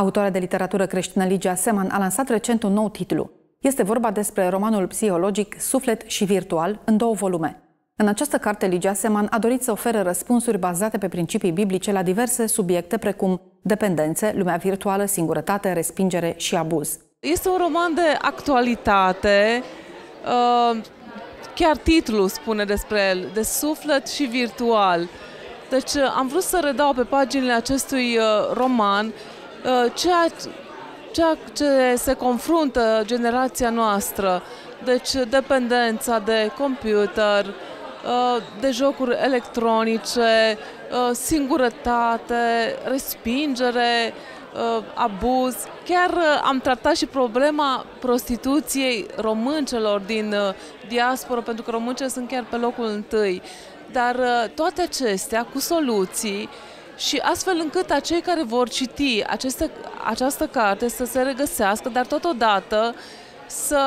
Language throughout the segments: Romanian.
Autoarea de literatură creștină Ligia Seman a lansat recent un nou titlu. Este vorba despre romanul psihologic Suflet și Virtual, în 2 volume. În această carte, Ligia Seman a dorit să ofere răspunsuri bazate pe principii biblice la diverse subiecte precum dependențe, lumea virtuală, singurătate, respingere și abuz. Este un roman de actualitate, chiar titlul spune despre el, de suflet și virtual. Deci am vrut să redau pe paginile acestui roman ceea ce se confruntă generația noastră, deci dependența de computer, de jocuri electronice, singurătate, respingere, abuz. Chiar am tratat și problema prostituției româncelor din diaspora, pentru că româncele sunt chiar pe locul 1. Dar toate acestea cu soluții și astfel încât acei care vor citi această carte să se regăsească, dar totodată să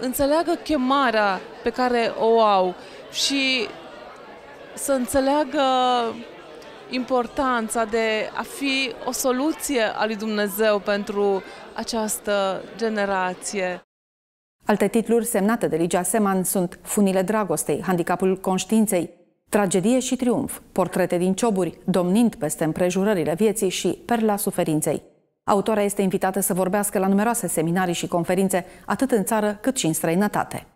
înțeleagă chemarea pe care o au și să înțeleagă importanța de a fi o soluție a lui Dumnezeu pentru această generație. Alte titluri semnate de Ligia Seman sunt Funile dragostei, Handicapul conștiinței, Tragedie și triumf, Portrete din cioburi, Domnind peste împrejurările vieții și Perla suferinței. Autoarea este invitată să vorbească la numeroase seminarii și conferințe, atât în țară cât și în străinătate.